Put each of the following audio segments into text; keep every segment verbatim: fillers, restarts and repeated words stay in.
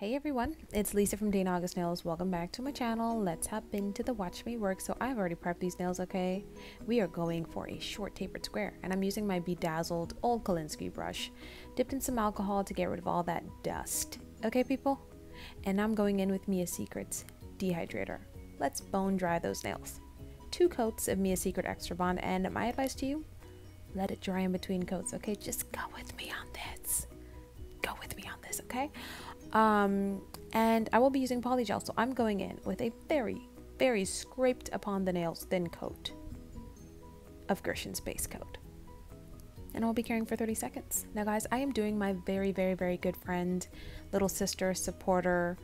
Hey everyone, it's Lisa from Dane August Nails. Welcome back to my channel. Let's hop into the watch me work. So I've already prepped these nails, okay? We are going for a short tapered square and I'm using my bedazzled old Kalinsky brush dipped in some alcohol to get rid of all that dust. Okay people? And I'm going in with Mia Secrets Dehydrator. Let's bone dry those nails. Two coats of Mia Secret Extra Bond, and my advice to you, let it dry in between coats, okay? Just go with me on this. Go with me on this, okay? Um, and I will be using polygel, so I'm going in with a very, very scraped upon the nails thin coat of Gershon's base coat. And I'll be carrying for thirty seconds. Now guys, I am doing my very, very, very good friend, little sister, supporter,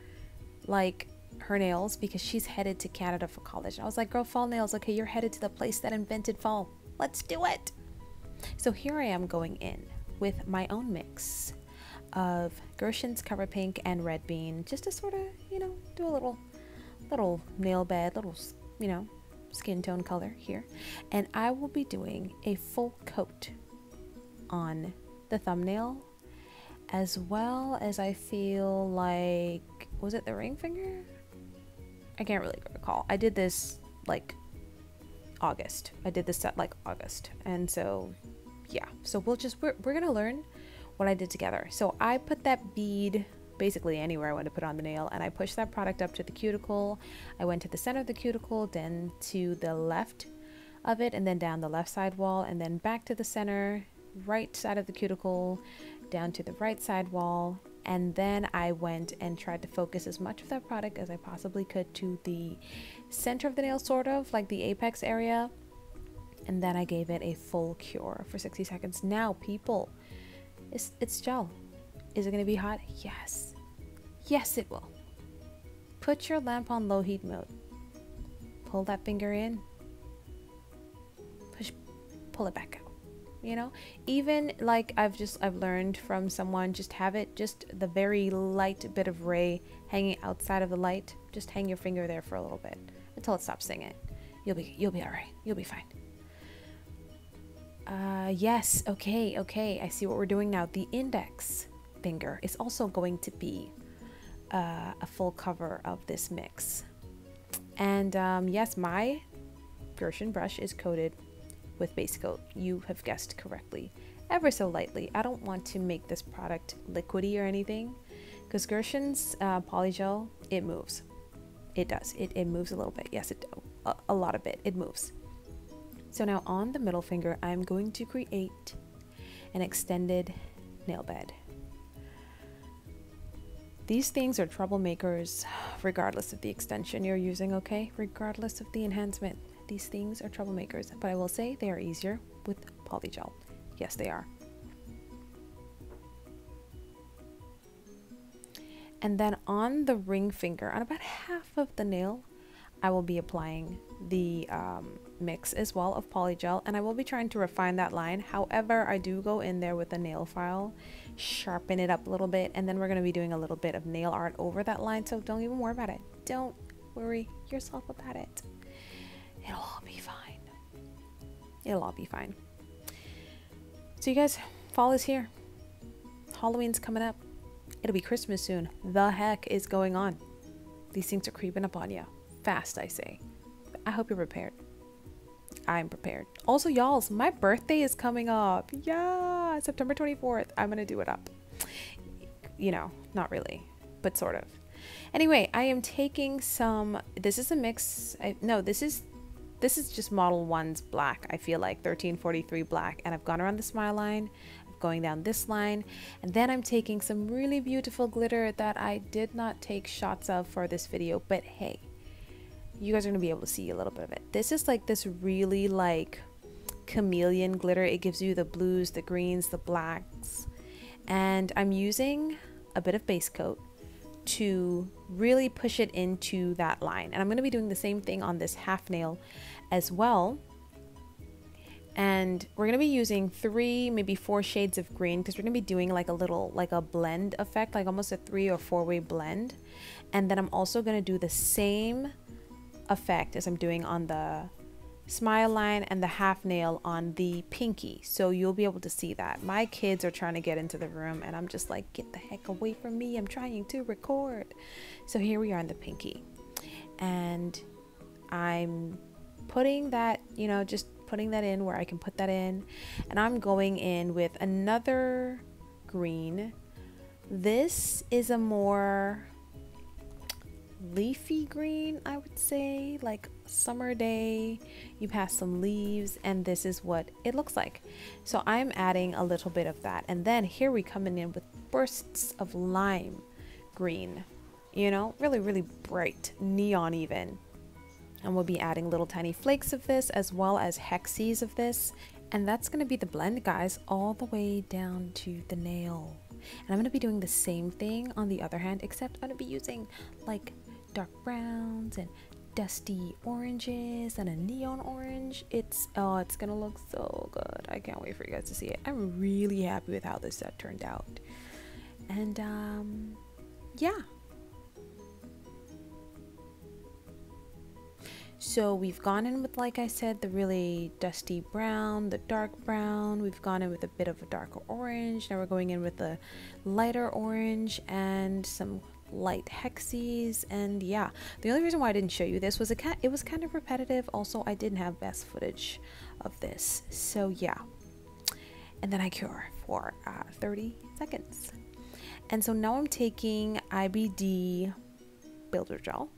like her nails, because she's headed to Canada for college. And I was like, girl, fall nails, okay, you're headed to the place that invented fall. Let's do it. So here I am going in with my own mix of Gershon's Cover Pink and Red Bean, just to sort of, you know, do a little little nail bed, little, you know, skin tone color here. And I will be doing a full coat on the thumbnail, as well as I feel like, was it the ring finger? I can't really recall. I did this like August. I did this set like August. And so, yeah. So we'll just, we're, we're gonna learn what I did together. So I put that bead basically anywhere I wanted to put on the nail, and I pushed that product up to the cuticle. I went to the center of the cuticle, then to the left of it, and then down the left side wall, and then back to the center, right side of the cuticle, down to the right side wall, and then I went and tried to focus as much of that product as I possibly could to the center of the nail, sort of like the apex area, and then I gave it a full cure for sixty seconds. Now people, It's, it's gel. Is it going to be hot? Yes. Yes, it will. Put your lamp on low heat mode. Pull that finger in. Push, pull it back out. You know, even like I've just, I've learned from someone, just have it, just the very light bit of ray hanging outside of the light. Just hang your finger there for a little bit until it stops singing. You'll be, you'll be all right. You'll be fine. Uh, yes, okay, okay, I see what we're doing now. The index finger is also going to be uh, a full cover of this mix. And um, yes, my Gershon brush is coated with base coat. You have guessed correctly. Ever so lightly. I don't want to make this product liquidy or anything, because Gershon's uh, polygel, it moves. It does. It, it moves a little bit. Yes, it a, a lot of it. It moves. So now on the middle finger, I'm going to create an extended nail bed. These things are troublemakers regardless of the extension you're using, okay? Regardless of the enhancement, these things are troublemakers, but I will say they are easier with polygel. Yes, they are. And then on the ring finger, on about half of the nail, I will be applying the um, mix as well of polygel, and I will be trying to refine that line. However, I do go in there with a nail file, sharpen it up a little bit, and then we're going to be doing a little bit of nail art over that line, so don't even worry about it. Don't worry yourself about it. It'll all be fine. It'll all be fine. So you guys, fall is here. Halloween's coming up. It'll be Christmas soon. The heck is going on? These things are creeping up on you. Fast, I say. I hope you're prepared. I'm prepared. Also, y'all's, my birthday is coming up. Yeah, September twenty-fourth. I'm gonna do it up. You know, not really, but sort of. Anyway, I am taking some, this is a mix, I, no, this is, this is just Model one's black, I feel like, thirteen forty-three black, and I've gone around the smile line, I'm going down this line, and then I'm taking some really beautiful glitter that I did not take shots of for this video, but hey, you guys are going to be able to see a little bit of it. This is like this really like chameleon glitter. It gives you the blues, the greens, the blacks. And I'm using a bit of base coat to really push it into that line. And I'm going to be doing the same thing on this half nail as well. And we're going to be using three, maybe four shades of green, because we're going to be doing like a little, like a blend effect, like almost a three or four way blend. And then I'm also going to do the same effect as I'm doing on the smile line and the half nail on the pinky, so you'll be able to see that. My kids are trying to get into the room and I'm just like, get the heck away from me, I'm trying to record. So here we are in the pinky, and I'm putting that, you know, just putting that in where I can put that in, and I'm going in with another green. This is a more leafy green, I would say, like summer day, you pass some leaves, and this is what it looks like. So I'm adding a little bit of that, and then here we come in with bursts of lime green, you know, really really bright neon even, and we'll be adding little tiny flakes of this as well as hexes of this, and that's going to be the blend, guys, all the way down to the nail. And I'm going to be doing the same thing on the other hand, except I'm going to be using like dark browns and dusty oranges and a neon orange. It's oh, it's gonna look so good. I can't wait for you guys to see it. I'm really happy with how this set turned out. And um yeah, so we've gone in with, like I said, the really dusty brown, the dark brown, we've gone in with a bit of a darker orange, now we're going in with a lighter orange and some light hexes. And yeah, the only reason why I didn't show you this was a cat it was kind of repetitive. Also, I didn't have best footage of this, so yeah. And then I cure for uh, thirty seconds, and so now I'm taking I B D builder gel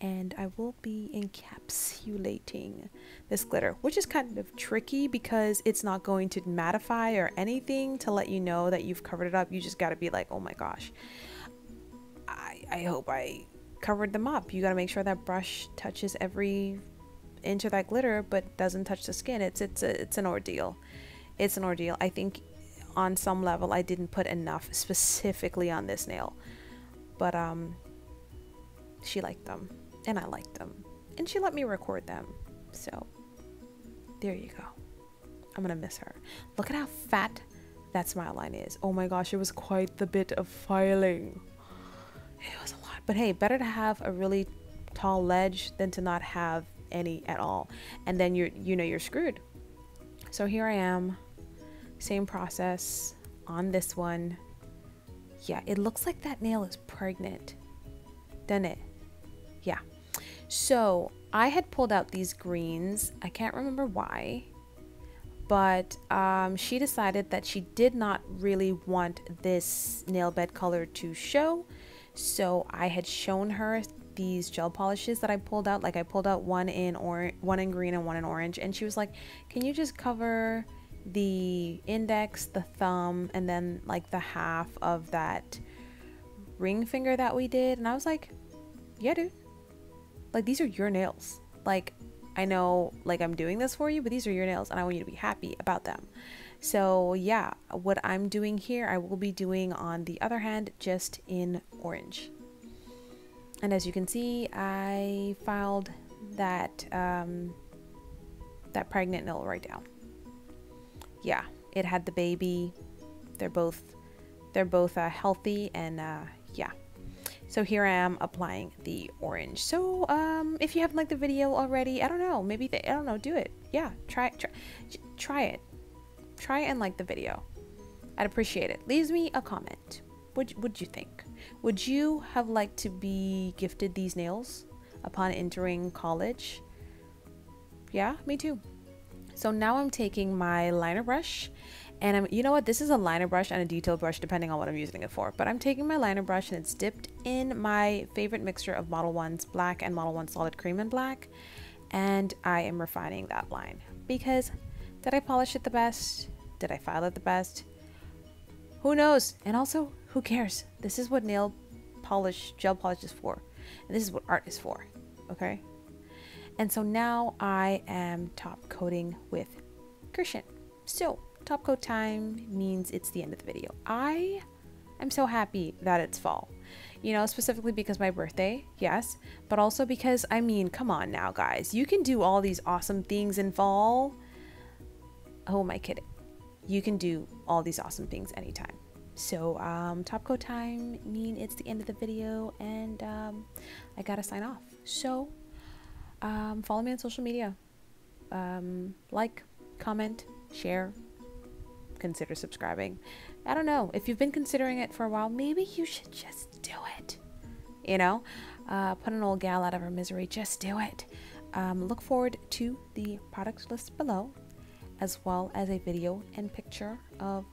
and I will be encapsulating this glitter, which is kind of tricky because it's not going to mattify or anything to let you know that you've covered it up. You just got to be like, oh my gosh, I, I hope I covered them up. You got to make sure that brush touches every inch of that glitter but doesn't touch the skin. It's it's a, it's an ordeal. It's an ordeal. I think on some level I didn't put enough specifically on this nail, but um, she liked them and I liked them and she let me record them. So there you go. I'm gonna miss her. Look at how fat that smile line is. Oh my gosh, it was quite the bit of filing. It was a lot, but hey, better to have a really tall ledge than to not have any at all, and then you're you know you're screwed. So here I am, same process on this one. Yeah, it looks like that nail is pregnant, doesn't it? Yeah, so I had pulled out these greens, I can't remember why, but um, she decided that she did not really want this nail bed color to show. So I had shown her these gel polishes that I pulled out. Like I pulled out one in or one in green and one in orange, and she was like, can you just cover the index, the thumb, and then like the half of that ring finger that we did? And I was like, yeah dude, like these are your nails, like I know, like I'm doing this for you, but these are your nails and I want you to be happy about them. So yeah, what I'm doing here, I will be doing on the other hand, just in orange. And as you can see, I filed that um, that pregnant nail right down. Yeah, it had the baby. They're both they're both uh, healthy, and uh, yeah. So here I am applying the orange. So um, if you haven't liked the video already, I don't know, maybe they, I don't know, do it. Yeah, try try try it. Try and like the video. I'd appreciate it. Leave me a comment. What would you think? Would you have liked to be gifted these nails upon entering college? Yeah, me too. So now I'm taking my liner brush, and I'm, you know what, this is a liner brush and a detail brush depending on what I'm using it for, but I'm taking my liner brush and it's dipped in my favorite mixture of Model one's black and Model one solid cream and black, and I am refining that line because did I polish it the best? Did I file it the best? Who knows? And also, who cares? This is what nail polish, gel polish is for. And this is what art is for, okay? And so now I am top coating with Gershon. So top coat time means it's the end of the video. I am so happy that it's fall. You know, specifically because my birthday, yes, but also because, I mean, come on now, guys. You can do all these awesome things in fall. Who am I kidding? You can do all these awesome things anytime. So um, top coat time mean it's the end of the video, and um, I gotta sign off. So um, follow me on social media. um, like, comment, share, consider subscribing. I don't know, if you've been considering it for a while, maybe you should just do it. You know, uh, put an old gal out of her misery, just do it. Um, look forward to the product list below, as well as a video and picture of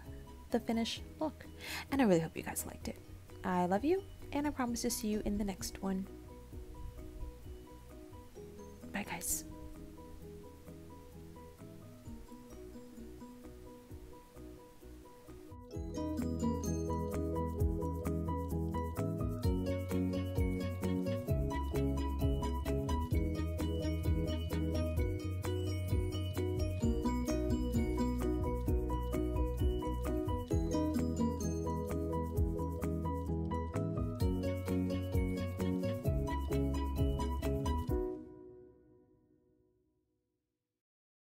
the finished look. And I really hope you guys liked it. I love you, and I promise to see you in the next one. Bye, guys.